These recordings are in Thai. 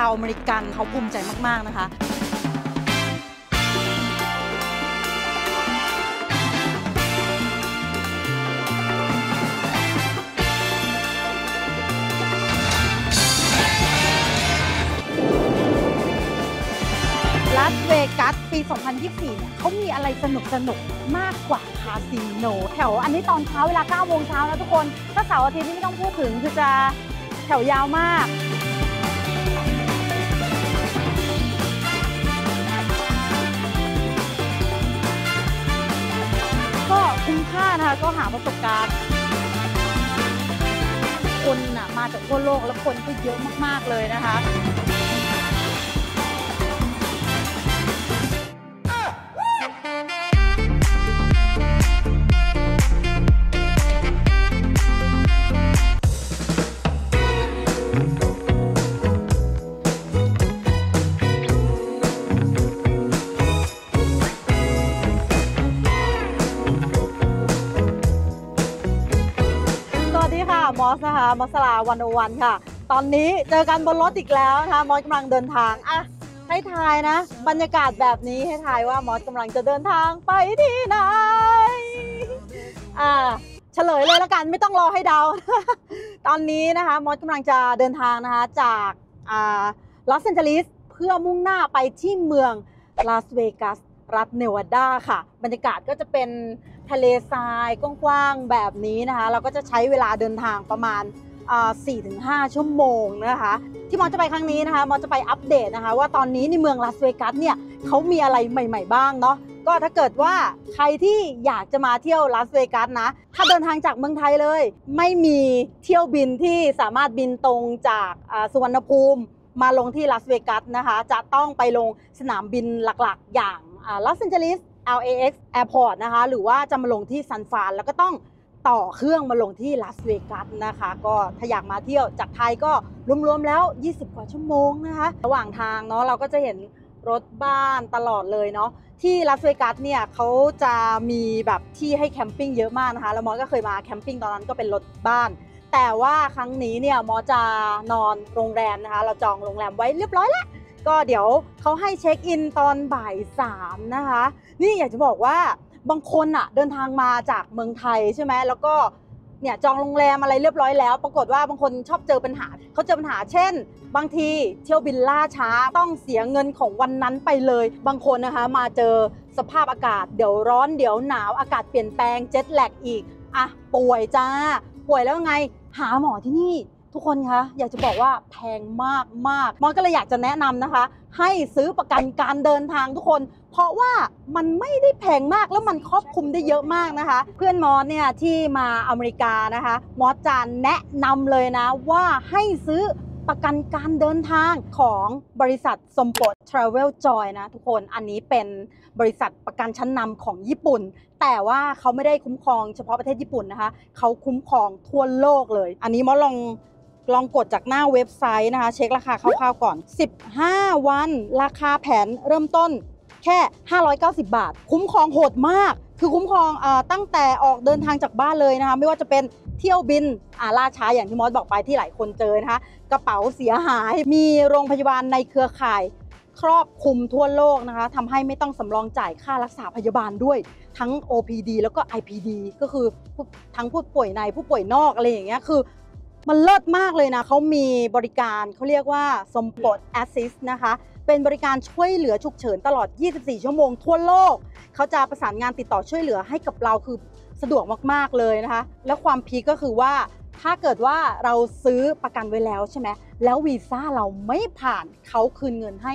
าวอเมริกันเขาภูมิใจมากๆนะคะลาสเวกัสปี2024เนี่ยเขามีอะไรสนุกสนุกมากกว่าคาสิโนแถวอันนี้ตอนเช้าเวลา 9 โมงเช้านะทุกคนถ้าเสาร์อาทิตย์ที่ไม่ต้องพูดถึงคือจะแถวยาวมากก็คุ้มค่านะคะก็หาประสบการณ์คนน่ะมาจากทั่วโลกแล้วคนก็เยอะมากๆเลยนะคะมอสนะคะ Mossala101ค่ะตอนนี้เจอกันบนรถอีกแล้วนะคะมอสกำลังเดินทางอ่ะให้ทายนะบรรยากาศแบบนี้ให้ทายว่ามอสกำลังจะเดินทางไปที่ไหนเฉลยเลยละกันไม่ต้องรอให้เดาตอนนี้นะคะมอสกำลังจะเดินทางนะคะจากLos Angeles เพื่อมุ่งหน้าไปที่เมือง Las Vegas รัฐเนวาดาค่ะบรรยากาศก็จะเป็นทะเลทรายกว้างๆแบบนี้นะคะเราก็จะใช้เวลาเดินทางประมาณ 4-5 ชั่วโมงนะคะที่มอจะไปครั้งนี้นะคะมอจะไปอัปเดตนะคะว่าตอนนี้ในเมืองลาสเวกัสเนี่ยเขามีอะไรใหม่ๆบ้างเนาะก็ถ้าเกิดว่าใครที่อยากจะมาเที่ยวลาสเวกัสนะถ้าเดินทางจากเมืองไทยเลยไม่มีเที่ยวบินที่สามารถบินตรงจากสุวรรณภูมิมาลงที่ลาสเวกัสนะคะจะต้องไปลงสนามบินหลักๆอย่างลอสแอนเจลิสLAX Airport นะคะหรือว่าจะมาลงที่ซันฟรานแล้วก็ต้องต่อเครื่องมาลงที่ลาสเวกัสนะคะก็ถ้าอยากมาเที่ยวจากไทยก็รวมๆแล้ว20กว่าชั่วโมงนะคะระหว่างทางเนาะเราก็จะเห็นรถบ้านตลอดเลยเนาะที่ลาสเวกัสเนี่ยเขาจะมีแบบที่ให้แคมปิ้งเยอะมากนะคะแล้วมอก็เคยมาแคมปิ้งตอนนั้นก็เป็นรถบ้านแต่ว่าครั้งนี้เนี่ยมอจะนอนโรงแรมนะคะเราจองโรงแรมไว้เรียบร้อยแล้วก็เดี๋ยวเขาให้เช็คอินตอนบ่าย3นะคะนี่อยากจะบอกว่าบางคนอะเดินทางมาจากเมืองไทยใช่ไหมแล้วก็เนี่ยจองโรงแรมอะไรเรียบร้อยแล้วปรากฏว่าบางคนชอบเจอปัญหาเขาเจอปัญหาเช่นบางทีเที่ยวบินล่าช้าต้องเสียเงินของวันนั้นไปเลยบางคนนะคะมาเจอสภาพอากาศเดี๋ยวร้อนเดี๋ยวหนาวอากาศเปลี่ยนแปลงเจ็ตแลกอีกอ่ะป่วยจ้าป่วยแล้วไงหาหมอที่นี่ทุกคนคะอยากจะบอกว่าแพงมากมอสก็เลยอยากจะแนะนำนะคะให้ซื้อประกันการเดินทางทุกคนเพราะว่ามันไม่ได้แพงมากแล้วมันครอบคลุมได้เยอะมากนะคะเพื่อนมอสเนี่ยที่มาอเมริกานะคะมอสจะแนะนำเลยนะว่าให้ซื้อประกันการเดินทางของบริษัท Sompo Travel Joy นะทุกคนอันนี้เป็นบริษัทประกันชั้นนำของญี่ปุ่นแต่ว่าเขาไม่ได้คุ้มครองเฉพาะประเทศญี่ปุ่นนะคะเขาคุ้มครองทั่วโลกเลยอันนี้มอสลองกดจากหน้าเว็บไซต์นะคะเช็คราคาคร่าวๆก่อน15วันราคาแผนเริ่มต้นแค่590บาทคุ้มครองโหดมากคือคุ้มครองตั้งแต่ออกเดินทางจากบ้านเลยนะคะไม่ว่าจะเป็นเที่ยวบินล่าช้าอย่างที่มอสบอกไปที่หลายคนเจอนะคะกระเป๋าเสียหายมีโรงพยาบาลในเครือข่ายครอบคลุมทั่วโลกนะคะทำให้ไม่ต้องสำรองจ่ายค่ารักษาพยาบาลด้วยทั้ง OPD แล้วก็ IPD ก็คือทั้งผู้ป่วยในผู้ป่วยนอกอะไรอย่างเงี้ยคือมันเลิศมากเลยนะเขามีบริการเขาเรียกว่า Sompo Assist นะคะเป็นบริการช่วยเหลือฉุกเฉินตลอด24ชั่วโมงทั่วโลกเขาจะประสานงานติดต่อช่วยเหลือให้กับเราคือสะดวกมากๆเลยนะคะและความพีคก็คือว่าถ้าเกิดว่าเราซื้อประกันไว้แล้วใช่ไหมแล้ววีซ่าเราไม่ผ่านเขาคืนเงินให้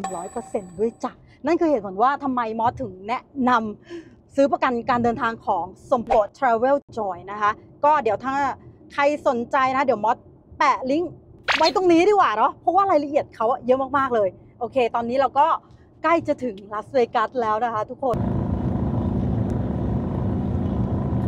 100% ด้วยจ้ะนั่นคือเหตุผลว่าทำไมมอสถึงแนะนำซื้อประกันการเดินทางของ Sompo Travel Joy นะคะก็เดี๋ยวถ้าใครสนใจนะเดี๋ยวมอสแปะลิงก์ไว้ตรงนี้ดีกว่าเนาะเพราะว่ารายละเอียดเขาเยอะมากๆเลยโอเคตอนนี้เราก็ใกล้จะถึงลาสเวกัสแล้วนะคะทุกคน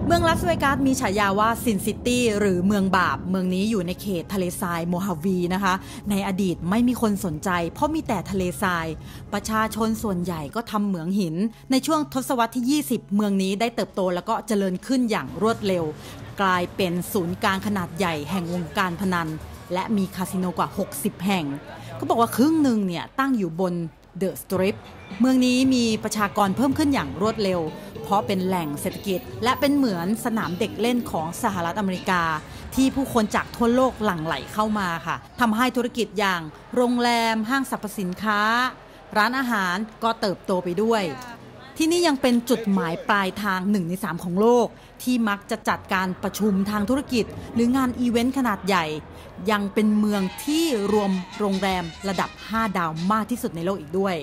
เมืองลาสเวกัสมีฉายาว่าซินซิตี้หรือเมืองบาปเมืองนี้อยู่ในเขตทะเลทรายโมฮาวีนะคะในอดีตไม่มีคนสนใจเพราะมีแต่ทะเลทรายประชาชนส่วนใหญ่ก็ทำเหมืองหินในช่วงทศวรรษที่20เมืองนี้ได้เติบโตแล้วก็เจริญขึ้นอย่างรวดเร็วกลายเป็นศูนย์กลางขนาดใหญ่แห่งวงการพนันและมีคาสิโนกว่า60แห่ง เขาบอกว่าครึ่งหนึ่งเนี่ยตั้งอยู่บนเดอะสตริปเมืองนี้มีประชากรเพิ่มขึ้นอย่างรวดเร็วเพราะเป็นแหล่งเศรษฐกิจและเป็นเหมือนสนามเด็กเล่นของสหรัฐอเมริกาที่ผู้คนจากทั่วโลกหลั่งไหลเข้ามาค่ะทำให้ธุรกิจอย่างโรงแรมห้างสรรพสินค้าร้านอาหารก็เติบโตไปด้วยที่นี่ยังเป็นจุดหมายปลายทาง1 ใน 3ของโลกที่มักจะจัดการประชุมทางธุรกิจหรืองานอีเวนต์ขนาดใหญ่ยังเป็นเมืองที่รวมโรงแรมระดับ5 ดาวมากที่สุดในโลกอีกด้วย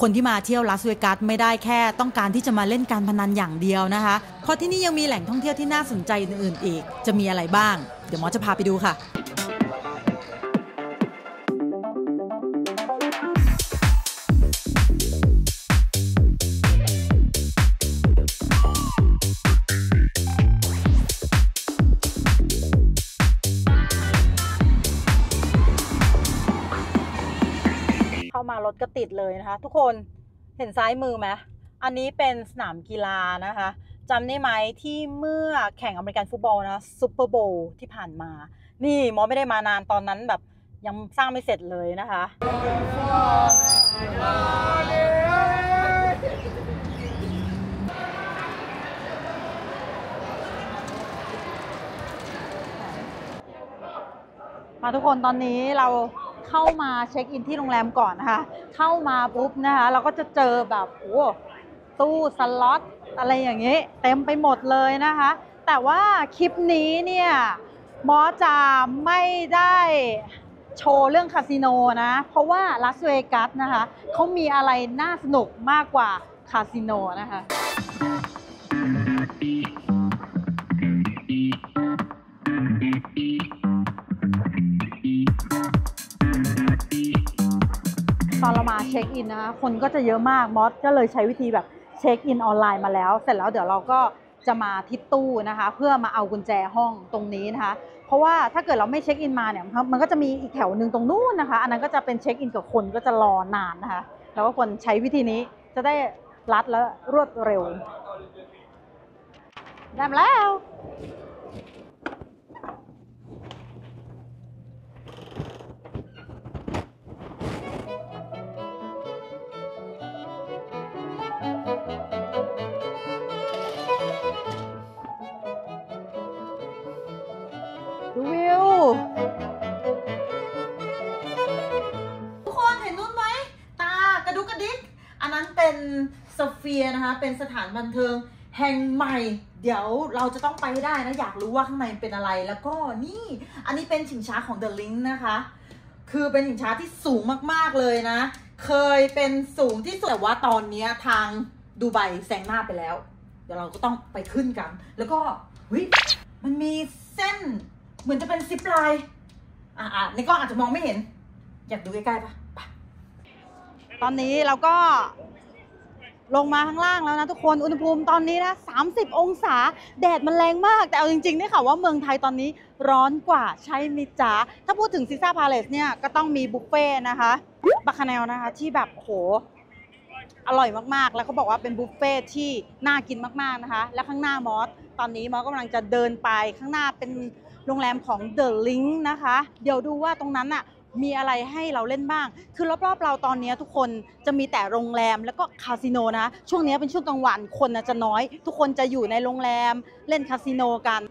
คนที่มาเที่ยวลาสเวกัสไม่ได้แค่ต้องการที่จะมาเล่นการพนันอย่างเดียวนะคะเพราะที่นี่ยังมีแหล่งท่องเที่ยวที่น่าสนใจอื่นๆอีกจะมีอะไรบ้างเดี๋ยวหมอจะพาไปดูค่ะรถก็ติดเลยนะคะทุกคนเห็นซ้ายมือไหมอันนี้เป็นสนามกีฬานะคะจำได้ไหมที่เมื่อแข่งอเมริกันฟุตบอลนะซุปเปอร์โบว์ที่ผ่านมานี่หมอไม่ได้มานานตอนนั้นแบบยังสร้างไม่เสร็จเลยนะคะมาทุกคนตอนนี้เราเข้ามาเช็คอินที่โรงแรมก่อนนะคะเข้ามาปุ๊บนะคะเราก็จะเจอแบบโอ้ตู้สล็อตอะไรอย่างนี้เต็มไปหมดเลยนะคะแต่ว่าคลิปนี้เนี่ยหมอจะไม่ได้โชว์เรื่องคาสิโนนะเพราะว่าลาสเวกัสนะคะเขามีอะไรน่าสนุกมากกว่าคาสิโนนะคะตอนเรามาเช็คอินนะคะคนก็จะเยอะมากมอสก็เลยใช้วิธีแบบเช็คอินออนไลน์มาแล้วเสร็จแล้วเดี๋ยวเราก็จะมาที่ตู้นะคะเพื่อมาเอากุญแจห้องตรงนี้นะคะเพราะว่าถ้าเกิดเราไม่เช็คอินมาเนี่ยมันก็จะมีอีกแถวหนึ่งตรงนู้นนะคะอันนั้นก็จะเป็นเช็คอินกับคนก็จะรอนานนะคะแล้วก็คนใช้วิธีนี้จะได้รัดและรวดเร็วได้มาแล้วนะคะเป็นสถานบันเทิงแห่งใหม่เดี๋ยวเราจะต้องไปให้ได้นะอยากรู้ว่าข้างในเป็นอะไรแล้วก็นี่อันนี้เป็นชิงช้าของ The Link นะคะคือเป็นชิงช้าที่สูงมากๆเลยนะเคยเป็นสูงที่สุดแต่ว่าตอนนี้ทางดูไบแซงหน้าไปแล้วเดี๋ยวเราก็ต้องไปขึ้นกันแล้วก็มันมีเส้นเหมือนจะเป็นซิปไลน์ในกล้องอาจจะมองไม่เห็นอยากดูใกล้ๆปะตอนนี้เราก็ลงมาข้างล่างแล้วนะทุกคนอุณหภูมิตอนนี้นะ30องศาแดดมันแรงมากแต่เอาจริงๆได้ข่าวว่าเมืองไทยตอนนี้ร้อนกว่าใช่ไหมจ๊ะถ้าพูดถึงซีซ่าพาเลสเนี่ยก็ต้องมีบุฟเฟ่นะคะบาคาแนลนะคะที่แบบโหอร่อยมากๆแล้วเขาบอกว่าเป็นบุฟเฟ่ที่น่ากินมากๆนะคะและข้างหน้ามอสตอนนี้มอสกำลังจะเดินไปข้างหน้าเป็นโรงแรมของ The Link นะคะเดี๋ยวดูว่าตรงนั้นอะมีอะไรให้เราเล่นบ้างคือรอบๆเราตอนนี้ทุกคนจะมีแต่โรงแรมแล้วก็คาสิโนนะช่วงนี้เป็นช่วงกลางวันคนจะน้อยทุกคนจะอยู่ในโรงแรมเล่นคาสิโนกัน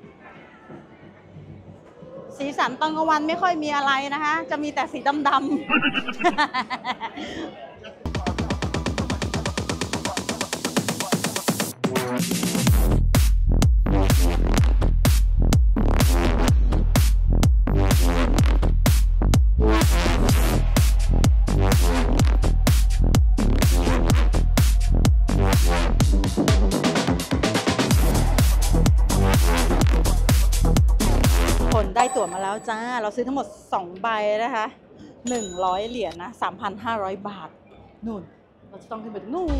สีสันตอนกลางวันไม่ค่อยมีอะไรนะคะจะมีแต่สีดำๆ ได้ตั๋วมาแล้วจ้าเราซื้อทั้งหมด2ใบนะคะ100เหรียญนะ 3,500 บาทนู่นเราจะต้องขึ้นไปนู่น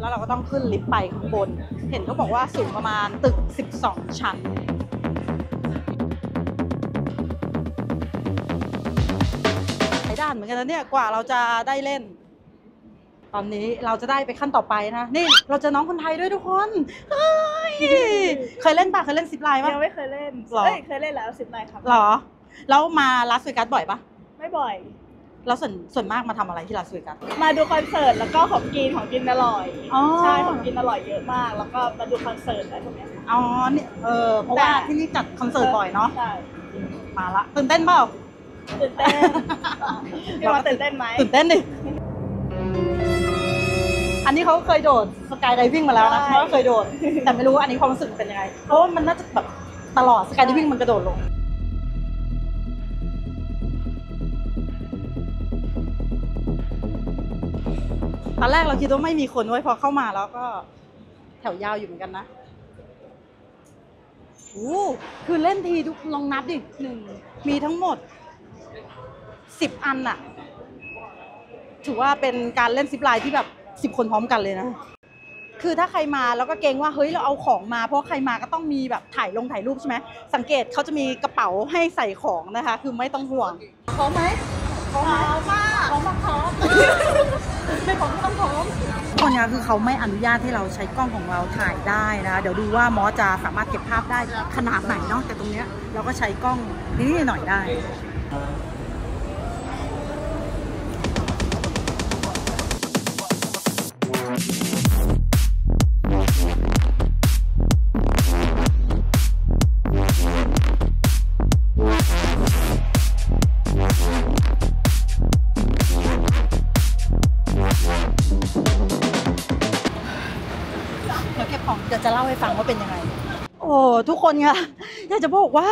แล้วเราก็ต้องขึ้นลิฟต์ไปข้างบนเห็นเขาบอกว่าสูงประมาณตึก12ชั้นหลายด้านเหมือนกันนะเนี่ยกว่าเราจะได้เล่นตอนนี้เราจะได้ไปขั้นต่อไปนะนี่เราจะน้องคนไทยด้วยทุกคนเคยเล่นป่ะเคยเล่นซิปไลน์ป่ะยังไม่เคยเล่นหรอเคยเล่นแล้วซิปไลน์ครับหรอ แล้วมาลาสเวกัสบ่อยปะไม่บ่อยแล้วส่วนมากมาทำอะไรที่ลาสเวกัสมาดูคอนเสิร์ตแล้วก็ของกินอร่อยใช่ของกินอร่อยเยอะมากแล้วก็มาดูคอนเสิร์ตอะไรพวกนี้อ๋อเนี่ยเพราะว่าที่นี่จัดคอนเสิร์ตบ่อยเนาะมาละตื่นเต้นเปล่าตื่นเต้นเราตื่นเต้นไหมตื่นเต้นดิอันนี้เขาเคยโดดสกายไดวิ่งมาแล้วนะเขาเคยโดดแต่ไม่รู้อันนี้ความรู้สึกเป็นยังไงเพราะว่ามันน่าจะแบบตลอดสกายไดวิ่งมันกระโดดลงตอนแรกเราคิดว่าไม่มีคนไว้พอเข้ามาแล้วก็แถวยาวอยู่เหมือนกันนะโอ้คือเล่นทีทุกลองนับดิหนึ่งมีทั้งหมด10อันน่ะถือว่าเป็นการเล่นซิปไลน์ที่แบบ10คนพร้อมกันเลยนะคือถ้าใครมาแล้วก็เกรงว่าเฮ้ยเราเอาของมาเพราะใครมาก็ต้องมีแบบถ่ายรูปใช่ไหมสังเกตเขาจะมีกระเป๋าให้ใส่ของนะคะคือไม่ต้องห่วงพร้อมไหมพร้อมมากพร้อมมากพร้อมไม่พร้อมต้องพร้อมตอนนี้คือเขาไม่อนุญาตให้เราใช้กล้องของเราถ่ายได้นะเดี๋ยวดูว่ามอจะสามารถเก็บภาพได้ขนาดไหนเนาะแต่ตรงเนี้ยเราก็ใช้กล้องนิดหน่อยได้จะเล่าให้ฟังว่าเป็นยังไงโอ้ทุกคนค่ะอยากจะบอกว่า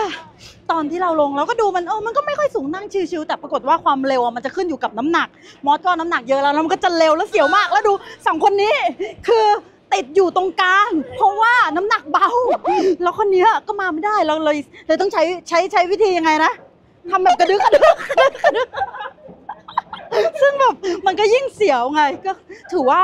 ตอนที่เราลงเราก็ดูมันมันก็ไม่ค่อยสูงนั่งชิวๆแต่ปรากฏว่าความเร็วมันจะขึ้นอยู่กับน้ำหนักมอสก็น้ำหนักเยอะแล้วมันก็จะเร็วแล้วเสียวมากแล้วดูสองคนนี้คือติดอยู่ตรงกลางเพราะว่าน้ำหนักเบาแล้วคนนี้ก็มาไม่ได้เราเลยต้องใช้วิธียังไงนะทำแบบกระดึ๊กซึ่งแบบมันก็ยิ่งเสียวไงก็ถือว่า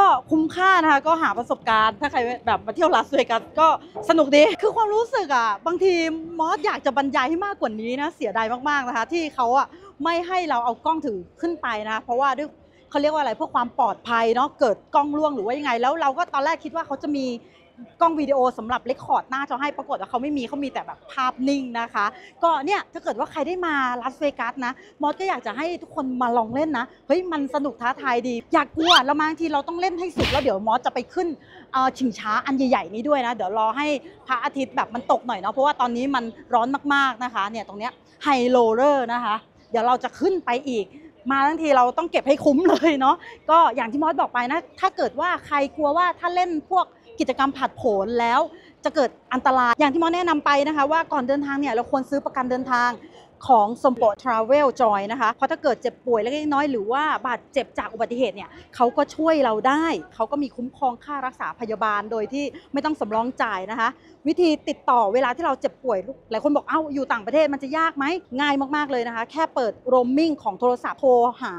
ก็คุ้มค่านะคะก็หาประสบการณ์ถ้าใครแบบมาเที่ยวลาสเวกัสก็สนุกดีคือความรู้สึกอ่ะบางทีมอสอยากจะบรรยายให้มากกว่านี้นะเสียดายมากๆนะคะที่เขาอ่ะไม่ให้เราเอากล้องถือขึ้นไปนะเพราะว่าด้วยเขาเรียกว่าอะไรเพื่อความปลอดภัยเนาะเกิดกล้องล่วงหรือว่ายังไงแล้วเราก็ตอนแรกคิดว่าเขาจะมีกล้องวิดีโอสำหรับเรคคอร์ดหน้าจอให้ปรากฏว่าเขาไม่มีเขามีแต่แบบภาพนิ่งนะคะก็เนี่ยถ้าเกิดว่าใครได้มาลาสเวกัสนะมอสก็อยากจะให้ทุกคนมาลองเล่นนะเฮ้ยมันสนุกท้าทายดีอยากกลัวแล้วบางทีเราต้องเล่นให้สุดแล้วเดี๋ยวมอสจะไปขึ้นชิงช้าอันใหญ่ๆนี้ด้วยนะเดี๋ยวรอให้พระอาทิตย์แบบมันตกหน่อยเนาะเพราะว่าตอนนี้มันร้อนมากๆนะคะเนี่ยตรงเนี้ยไฮโรเลอร์นะคะเดี๋ยวเราจะขึ้นไปอีกมาทั้งทีเราต้องเก็บให้คุ้มเลยเนาะก็อย่างที่มอสบอกไปนะถ้าเกิดว่าใครกลัวว่าถ้าเล่นพวกกิจกรรมผัดโผนแล้วจะเกิดอันตรายอย่างที่มอแนะนำไปนะคะว่าก่อนเดินทางเนี่ยเราควรซื้อประกันเดินทางของ Sompo Travel Joy นะคะเพราะถ้าเกิดเจ็บป่วยเล็กน้อยหรือว่าบาดเจ็บจากอุบัติเหตุเนี่ยเขาก็ช่วยเราได้เขาก็มีคุ้มครองค่ารักษาพยาบาลโดยที่ไม่ต้องสำรองจ่ายนะคะวิธีติดต่อเวลาที่เราเจ็บป่วยหลายคนบอกเอ้าอยู่ต่างประเทศมันจะยากไหมง่ายมากๆเลยนะคะแค่เปิด roaming ของโทรศัพท์โทรหา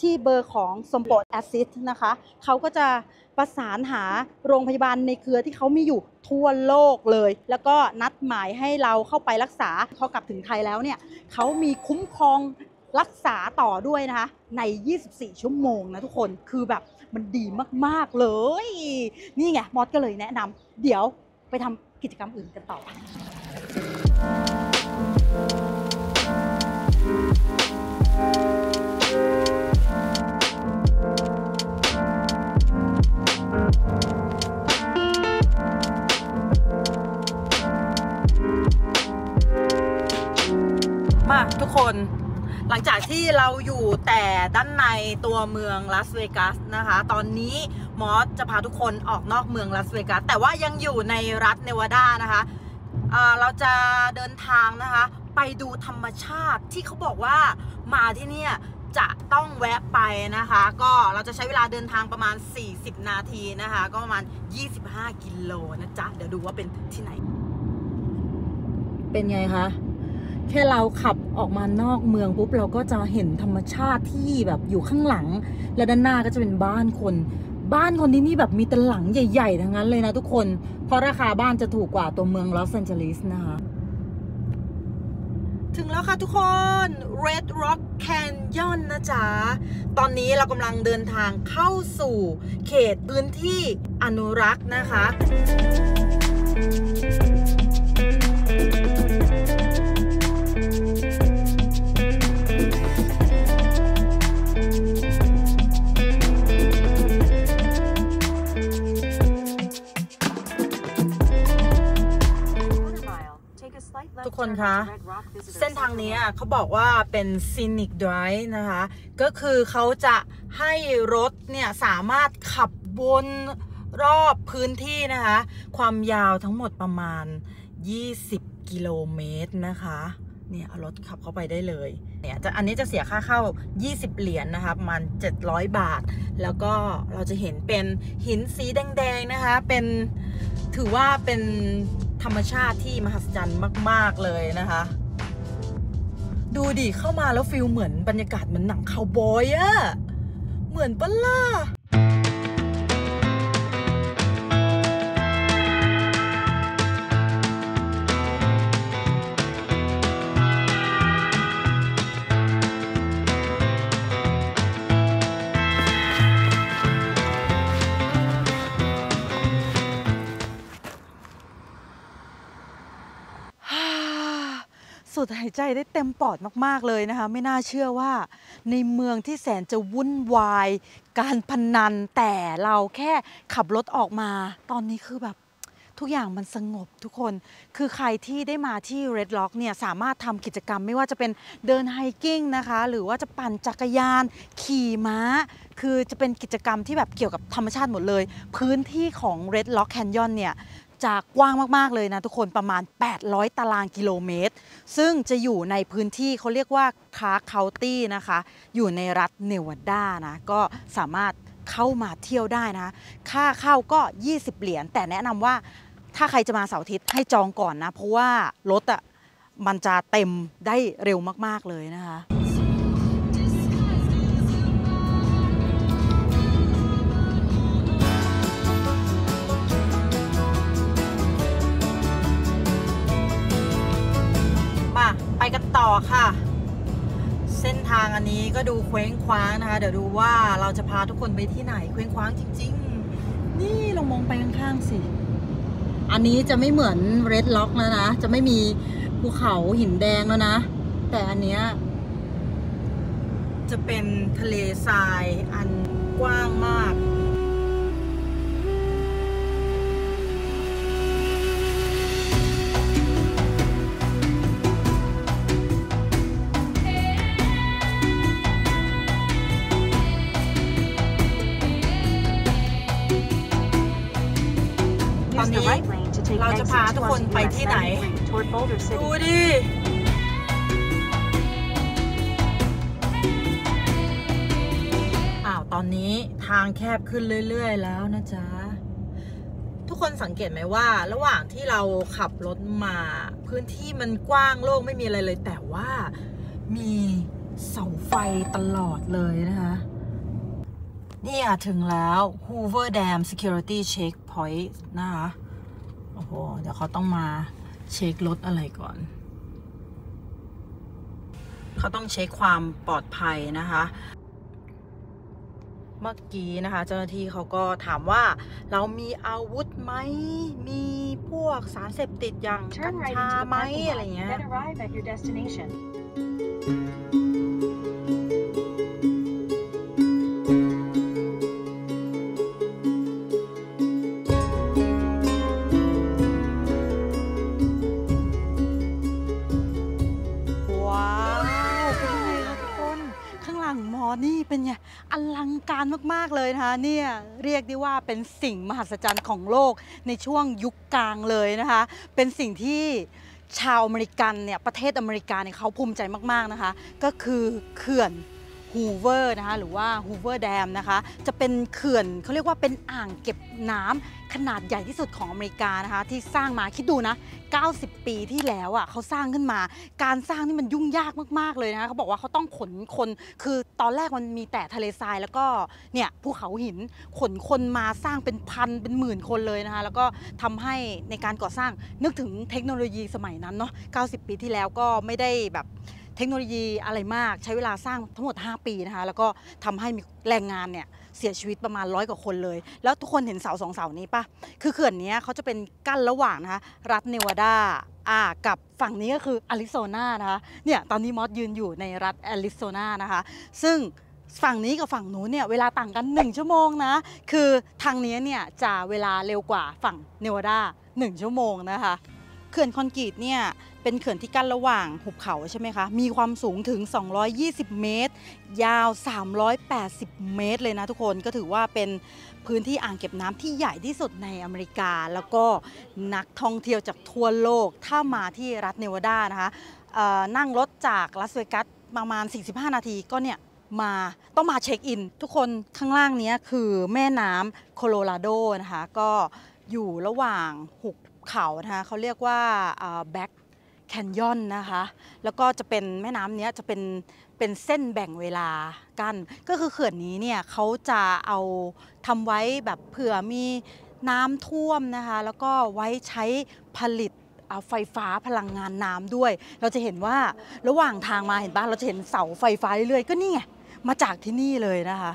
ที่เบอร์ของ Sompo Assist นะคะเขาก็จะประสานหาโรงพยาบาลในเครือที่เขามีอยู่ทั่วโลกเลยแล้วก็นัดหมายให้เราเข้าไปรักษาพอกลับถึงไทยแล้วเนี่ยเขามีคุ้มครองรักษาต่อด้วยนะคะใน24ชั่วโมงนะทุกคนคือแบบมันดีมากๆเลยนี่ไงมอสก็เลยแนะนำเดี๋ยวไปทำกิจกรรมอื่นกันต่อมาทุกคนหลังจากที่เราอยู่แต่ด้านในตัวเมืองลาสเวกัสนะคะตอนนี้มอสจะพาทุกคนออกนอกเมืองลาสเวกัสแต่ว่ายังอยู่ในรัฐเนวาดานะคะเราจะเดินทางนะคะไปดูธรรมชาติที่เขาบอกว่ามาที่เนี่ยจะต้องแวะไปนะคะก็เราจะใช้เวลาเดินทางประมาณ40นาทีนะคะก็ประมาณ25กิโลนะจ๊ะเดี๋ยวดูว่าเป็นที่ไหนเป็นไงคะแค่เราขับออกมานอกเมืองปุ๊บเราก็จะเห็นธรรมชาติที่แบบอยู่ข้างหลังและด้านหน้าก็จะเป็นบ้านคนที่นี่แบบมีแต่หลังใหญ่ๆทั้งนั้นเลยนะทุกคนเพราะราคาบ้านจะถูกกว่าตัวเมืองลอสแอนเจลิสนะคะถึงแล้วค่ะทุกคน Red Rock Canyon นะจ๊ะตอนนี้เรากำลังเดินทางเข้าสู่เขตพื้นที่อนุรักษ์นะคะ คะเส้นทางนี้เขาบอกว่าเป็นซีนิกไดรฟ์นะคะก็คือเขาจะให้รถเนี่ยสามารถขับวนรอบพื้นที่นะคะความยาวทั้งหมดประมาณ20กิโลเมตรนะคะเนี่ยเอารถขับเข้าไปได้เลยเนี่ยอันนี้จะเสียค่าเข้า20เหรียญนะคะประมาณ700บาทแล้วก็เราจะเห็นเป็นหินสีแดงๆนะคะเป็นถือว่าเป็นธรรมชาติที่มหัศจรรย์มากๆเลยนะคะดูดิเข้ามาแล้วฟิลเหมือนบรรยากาศเหมือนหนังคาวบอยอะเหมือนปะล่ะสุดหายใจได้เต็มปอดมากๆเลยนะคะไม่น่าเชื่อว่าในเมืองที่แสนจะวุ่นวายการพนันแต่เราแค่ขับรถออกมาตอนนี้คือแบบทุกอย่างมันสงบทุกคนคือใครที่ได้มาที่ Red Rock เนี่ยสามารถทำกิจกรรมไม่ว่าจะเป็นเดินไฮกิ้งนะคะหรือว่าจะปั่นจักรยานขี่ม้าคือจะเป็นกิจกรรมที่แบบเกี่ยวกับธรรมชาติหมดเลยพื้นที่ของ Red Rock Canyon เนี่ยจากกว้างมากๆเลยนะทุกคนประมาณ800ตารางกิโลเมตรซึ่งจะอยู่ในพื้นที่เขาเรียกว่าClark Countyนะคะอยู่ในรัฐเนวาดานะก็สามารถเข้ามาเที่ยวได้นะค่าเข้าก็20เหรียญแต่แนะนำว่าถ้าใครจะมาเสาร์อาทิตย์ให้จองก่อนนะเพราะว่ารถอ่ะมันจะเต็มได้เร็วมากๆเลยนะคะไปกันต่อค่ะเส้นทางอันนี้ก็ดูเคว้งคว้างนะคะเดี๋ยวดูว่าเราจะพาทุกคนไปที่ไหนเคว้งคว้างจริงๆนี่ลองมองไปข้างๆสิอันนี้จะไม่เหมือน Red Rock แล้วนะจะไม่มีภูเขาหินแดงแล้วนะแต่อันเนี้ยจะเป็นทะเลทรายอันกว้างมากเราจะพาทุกคนไปที่ไหนดูดิอ้าวตอนนี้ทางแคบขึ้นเรื่อยๆแล้วนะจ๊ะทุกคนสังเกตไหมว่าระหว่างที่เราขับรถมาพื้นที่มันกว้างโล่งไม่มีอะไรเลยแต่ว่ามีเสาไฟตลอดเลยนะคะนี่ถึงแล้ว Hoover Dam Security Checkpoint นะคะโอ้โหเดี๋ยวเขาต้องมาเช็ครถอะไรก่อนเขาต้องเช็คความปลอดภัยนะคะเมื่อกี้นะคะเจ้าหน้าที่เขาก็ถามว่าเรามีอาวุธไหมมีพวกสารเสพติดอย่างกัญชาไหมอะไรเงี้ยนี่เป็นไงอลังการมากๆเลยนะคะเนี่ยเรียกได้ว่าเป็นสิ่งมหัศจรรย์ของโลกในช่วงยุคกลางเลยนะคะเป็นสิ่งที่ชาวอเมริกันเนี่ยประเทศอเมริกาเนี่ยเขาภูมิใจมากๆนะคะก็คือเขื่อนฮูเวอร์นะคะหรือว่าฮูเวอร์แดมนะคะจะเป็นเขื่อนเขาเรียกว่าเป็นอ่างเก็บน้ำขนาดใหญ่ที่สุดของอเมริกานะคะที่สร้างมาคิดดูนะ90ปีที่แล้วอ่ะเขาสร้างขึ้นมาการสร้างนี่มันยุ่งยากมากๆเลยนะคะเขาบอกว่าเขาต้องขนคนคือตอนแรกมันมีแต่ทะเลทรายแล้วก็เนี่ยภูเขาหินขนคนมาสร้างเป็นพันเป็นหมื่นคนเลยนะคะแล้วก็ทำให้ในการก่อสร้างนึกถึงเทคโนโลยีสมัยนั้นเนาะ90ปีที่แล้วก็ไม่ได้แบบเทคโนโลยีอะไรมากใช้เวลาสร้างทั้งหมด5ปีนะคะแล้วก็ทำให้มีแรงงานเนี่ยเสียชีวิตประมาณ100กว่าคนเลยแล้วทุกคนเห็นเสา2เสานี้ป่ะคือเขื่อนนี้เขาจะเป็นกั้นระหว่างนะคะรัฐเนวาดากับฝั่งนี้ก็คือแอริโซนานะคะเนี่ยตอนนี้มอสยืนอยู่ในรัฐแอริโซนานะคะซึ่งฝั่งนี้กับฝั่งนู้นเนี่ยเวลาต่างกัน1ชั่วโมงนะคือทางนี้เนี่ยจะเวลาเร็วกว่าฝั่งเนวาดา1ชั่วโมงนะคะ เขื่อนคอนกรีตเนี่ยเป็นเขื่อนที่กั้นระหว่างหุบเขาใช่ไหมคะมีความสูงถึง220เมตรยาว380เมตรเลยนะทุกคนก็ถือว่าเป็นพื้นที่อ่างเก็บน้ำที่ใหญ่ที่สุดในอเมริกาแล้วก็นักท่องเที่ยวจากทั่วโลกถ้ามาที่รัฐเนวาดานะคะนั่งรถจากลาสเวกัสประมาณ45นาทีก็เนี่ยมาต้องมาเช็คอินทุกคนข้างล่างนี้คือแม่น้ำโคโลราโดนะคะก็อยู่ระหว่างหุบเขานะคะเขาเรียกว่าแบ็กแคนยอนนะคะแล้วก็จะเป็นแม่น้ำนี้จะเป็นเส้นแบ่งเวลากันก็คือเขื่อนนี้เนี่ยเขาจะเอาทำไว้แบบเผื่อมีน้ำท่วมนะคะแล้วก็ไว้ใช้ผลิตไฟฟ้าพลังงานน้ำด้วยเราจะเห็นว่าระหว่างทางมาเห็นป่ะเราจะเห็นเสาไฟฟ้าเรื่อยๆก็นี่ไงมาจากที่นี่เลยนะคะ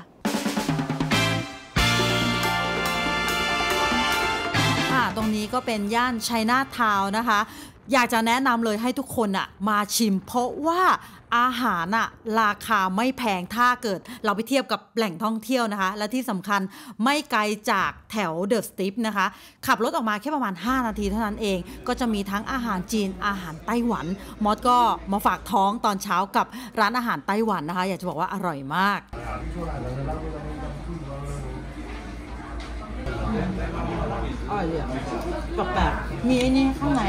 ตรงนี้ก็เป็นย่านไชน่าทาวน์นะคะอยากจะแนะนำเลยให้ทุกคนอ่ะมาชิมเพราะว่าอาหารอ่ะราคาไม่แพงถ้าเกิดเราไปเทียบกับแหล่งท่องเที่ยวนะคะและที่สำคัญไม่ไกลจากแถวเดอะสตรีทนะคะขับรถออกมาแค่ประมาณ5นาทีเท่านั้นเองก็จะมีทั้งอาหารจีนอาหารไต้หวันมอสก็มาฝากท้องตอนเช้ากับร้านอาหารไต้หวันนะคะอยากจะบอกว่าอร่อยมากอ๋อเดี๋ยวกับแบบมีไอ้นี่ข้างใน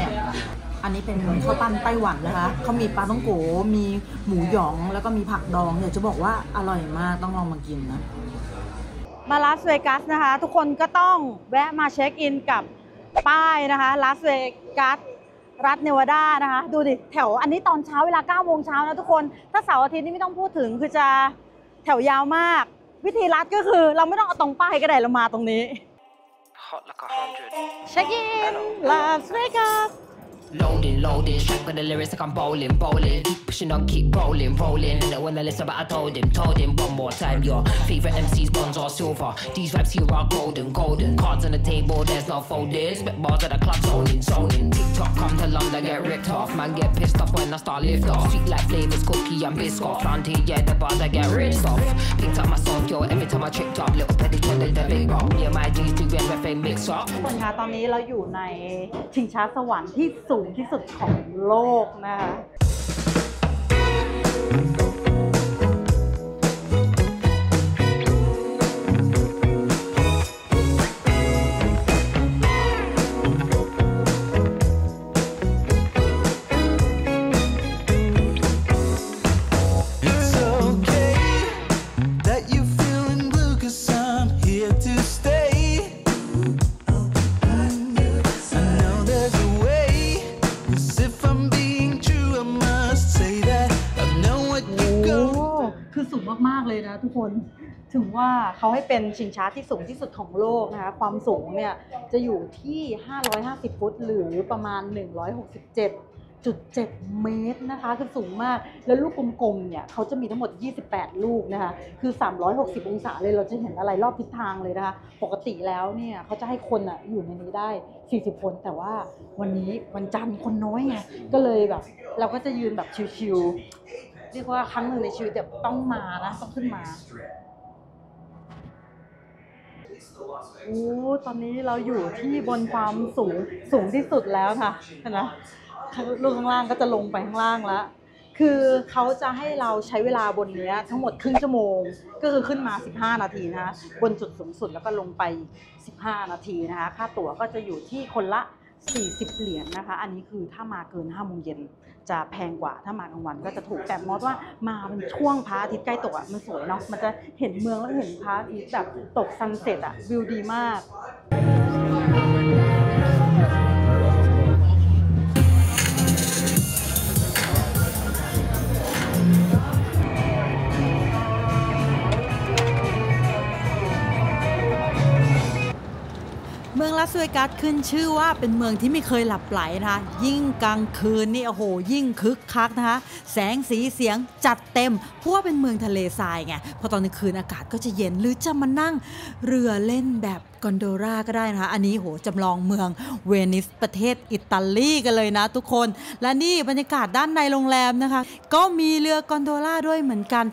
อันนี้เป็นข้าวปั้นไต้หวันนะคะเขามีปลาต้องโกมีหมูหยองแล้วก็มีผักดองเดี๋ยวจะบอกว่าอร่อยมากต้องลองมากินนะมาลาสเวกัสนะคะทุกคนก็ต้องแวะมาเช็คอินกับป้ายนะคะลาสเวกัสรัฐเนวาดานะคะดูดิแถวอันนี้ตอนเช้าเวลา9โมงเช้านะทุกคนถ้าเสาร์อาทิตย์นี่ไม่ต้องพูดถึงคือจะแถวยาวมากวิธีลัดก็คือเราไม่ต้องเอาตรงป้ายก็ได้เรามาตรงนี้เช็คอินลาสเวกัสLoading, loading, straight with the lyrics like I'm bowling, bowling. Keep pushing on, keep rolling, rolling. And I wanna listen, but I told him one more time. Your favorite MCs, bronze or silver. These raps here are golden, golden. Cards on the table, there's no folding. Spit bars at the club, zoning, zoning. TikTok, come to London, get ripped off. Man, get pissed off when I start lift off. Sweet like flavors, cookie and biscuit. Planted, yeah, the bars I get ripped off. Picked up myself, yo, every time I tripped up. Little petty kid, they the big bomb. Yeah, my G's do everything mix up. ทุกคนคะตอนนี้เราอยู่ในชิงช้าสวรรค์ที่สูงที่สุดของโลกนะคะทุกคนถึงว่าเขาให้เป็นชิงช้าที่สูงที่สุดของโลกนะคะความสูงเนี่ยจะอยู่ที่550ฟุตหรือประมาณ 167.7 เมตรนะคะคือสูงมากแล้วลูกกลมๆเนี่ยเขาจะมีทั้งหมด28ลูกนะคะคือ360องศาเลยเราจะเห็นอะไรรอบทิศทางเลยนะคะปกติแล้วเนี่ยเขาจะให้คนอ่ะอยู่ในนี้ได้40คนแต่ว่าวันนี้วันจันทร์คนน้อยไงก็เลยแบบเราก็จะยืนแบบชิวๆเรียกว่าครั้งหนึ่งในชีวิตแบบต้องมานะต้องขึ้นมาโอ้ตอนนี้เราอยู่ที่บนความสูงที่สุดแล้วค่ะนะลงข้างล่างก็จะลงไปข้างล่างแล้วคือเขาจะให้เราใช้เวลาบนนี้ทั้งหมดครึ่งชั่วโมงก็คือขึ้นมา15นาทีนะคะบนจุดสูงสุดแล้วก็ลงไป15นาทีนะคะค่าตั๋วก็จะอยู่ที่คนละ40เหรียญนะคะอันนี้คือถ้ามาเกิน5โมงเย็นจะแพงกว่าถ้ามากลางวันก็จะถูกแต่มอสว่ามาเป็นช่วงพระอาทิตย์ใกล้ตกอ่ะมันสวยเนาะมันจะเห็นเมืองแล้วเห็นพระอาทิตย์แบบตกซันเซ็ตอ่ะวิวดีมากเมืองลาสเวกัสขึ้นชื่อว่าเป็นเมืองที่ไม่เคยหลับไหลนะคะยิ่งกลางคืนนี่โอ้โหยิ่งคึกคักนะคะแสงสีเสียงจัดเต็มเพราะว่าเป็นเมืองทะเลทรายไงพอตอนกลางคืนอากาศก็จะเย็นหรือจะมานั่งเรือเล่นแบบกอนโดราก็ได้นะคะอันนี้โหจำลองเมืองเวนิสประเทศอิตาลีกันเลยนะทุกคนและนี่บรรยากาศด้านในโรงแรมนะคะก็มีเรือกอนโดราด้วยเหมือนกัน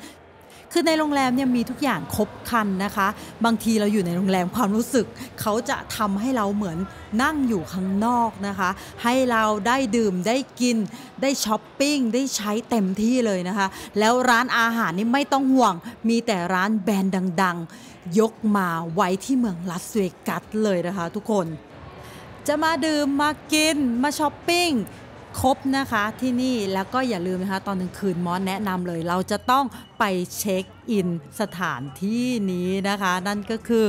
คือในโรงแรมเนี่ยมีทุกอย่างครบครันนะคะบางทีเราอยู่ในโรงแรมความรู้สึกเขาจะทำให้เราเหมือนนั่งอยู่ข้างนอกนะคะให้เราได้ดื่มได้กินได้ช้อปปิ้งได้ใช้เต็มที่เลยนะคะแล้วร้านอาหารนี่ไม่ต้องห่วงมีแต่ร้านแบรนด์ดังๆยกมาไว้ที่เมืองลาสเวกัสเลยนะคะทุกคนจะมาดื่มมากินมาช้อปปิ้งครบนะคะที่นี่แล้วก็อย่าลืมนะคะตอนกลางคืนมอสแนะนำเลยเราจะต้องไปเช็คอินสถานที่นี้นะคะนั่นก็คือ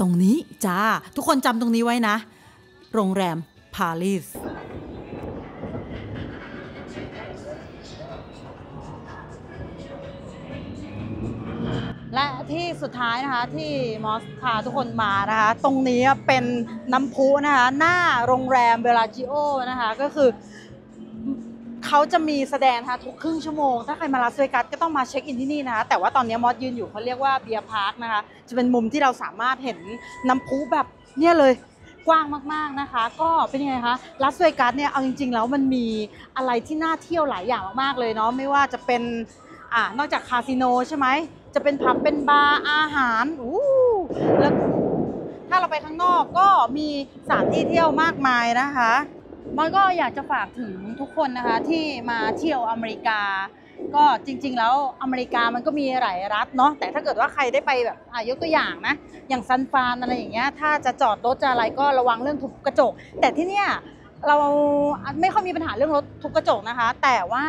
ตรงนี้จ้าทุกคนจำตรงนี้ไว้นะโรงแรมปารีสและที่สุดท้ายนะคะที่มอสพาทุกคนมานะคะตรงนี้เป็นน้ำพุนะคะหน้าโรงแรมเบลาจิโอนะคะก็คือเขาจะมีแสดงนะคะทุกครึ่งชั่วโมงถ้าใครมาลาสเวกัสก็ต้องมาเช็คอินที่นี่นะคะแต่ว่าตอนนี้มอสยืนอยู่เขาเรียกว่าเบียร์พาร์คนะคะจะเป็นมุมที่เราสามารถเห็นน้ำพุแบบเนี่ยเลยกว้างมากๆนะคะก็เป็นยังไงคะลาสเวกัสเนี่ยเอาจริงๆแล้วมันมีอะไรที่น่าเที่ยวหลายอย่างมากๆเลยเนาะไม่ว่าจะเป็นนอกจากคาสิโนใช่ไหมจะเป็นผับเป็นบาร์อาหารแล้วถ้าเราไปข้างนอกก็มีสถานที่เที่ยวมากมายนะคะมันก็อยากจะฝากถึงทุกคนนะคะที่มาเที่ยวอเมริกาก็จริงๆแล้วอเมริกามันก็มีหลายรัฐเนาะแต่ถ้าเกิดว่าใครได้ไปแบบยกตัวอย่างนะอย่างซันฟรานอะไรอย่างเงี้ยถ้าจะจอดรถจะอะไรก็ระวังเรื่องทุบกระจกแต่ที่เนี่ยเราไม่ค่อยมีปัญหาเรื่องรถทุบกระจกนะคะแต่ว่า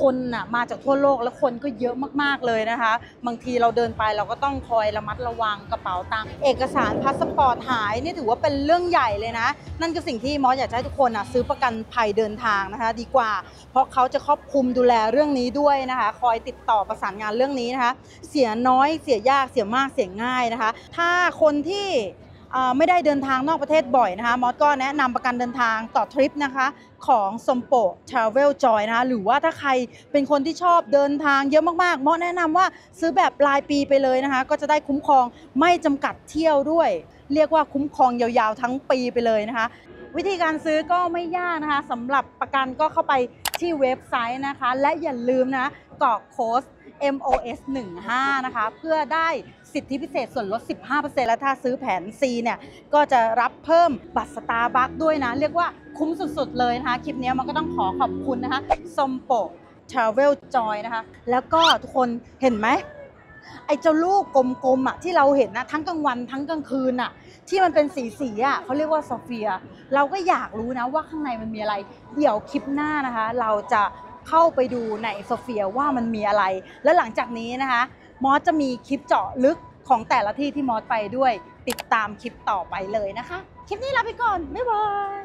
คนน่ะมาจากทั่วโลกและคนก็เยอะมากๆเลยนะคะบางทีเราเดินไปเราก็ต้องคอยระมัดระวังกระเป๋าตังค์เอกสารพาสปอร์ตหายนี่ถือว่าเป็นเรื่องใหญ่เลยนะนั่นคือสิ่งที่มอสอยากให้ทุกคนน่ะซื้อประกันภัยเดินทางนะคะดีกว่าเพราะเขาจะครอบคลุมดูแลเรื่องนี้ด้วยนะคะคอยติดต่อประสานงานเรื่องนี้นะคะเสียน้อยเสียยากเสียมากเสียง่ายนะคะถ้าคนที่ไม่ได้เดินทางนอกประเทศบ่อยนะคะมอสก็แนะนำประกันเดินทางต่อทริปนะคะของ Sompo Travel Joy นะคะหรือว่าถ้าใครเป็นคนที่ชอบเดินทางเยอะมากๆมอสแนะนำว่าซื้อแบบรายปีไปเลยนะคะก็จะได้คุ้มครองไม่จำกัดเที่ยวด้วยเรียกว่าคุ้มครองยาวๆทั้งปีไปเลยนะคะวิธีการซื้อก็ไม่ยากนะคะสำหรับประกันก็เข้าไปที่เว็บไซต์นะคะและอย่าลืมนะกรอกโค้ด MOS15 นะคะเพื่อได้สิทธิพิเศษส่วนลด 15% และถ้าซื้อแผน C เนี่ยก็จะรับเพิ่มบัตรสตาร์บัคด้วยนะเรียกว่าคุ้มสุดๆเลยนะคะคลิปนี้มันก็ต้องขอบคุณนะคะ Sompo Travel Joy นะคะแล้วก็ทุกคนเห็นไหมไอ้เจ้าลูกกลมๆอ่ะที่เราเห็นนะทั้งกลางวันทั้งกลางคืนอ่ะที่มันเป็นสีอ่ะเขาเรียกว่าซอเฟียเราก็อยากรู้นะว่าข้างในมันมีอะไรเดี๋ยวคลิปหน้านะคะเราจะเข้าไปดูในซอเฟียว่ามันมีอะไรแล้วหลังจากนี้นะคะมอสจะมีคลิปเจาะลึกของแต่ละที่ที่มอสไปด้วยติดตามคลิปต่อไปเลยนะคะคลิปนี้ลาไปก่อนบ๊ายบาย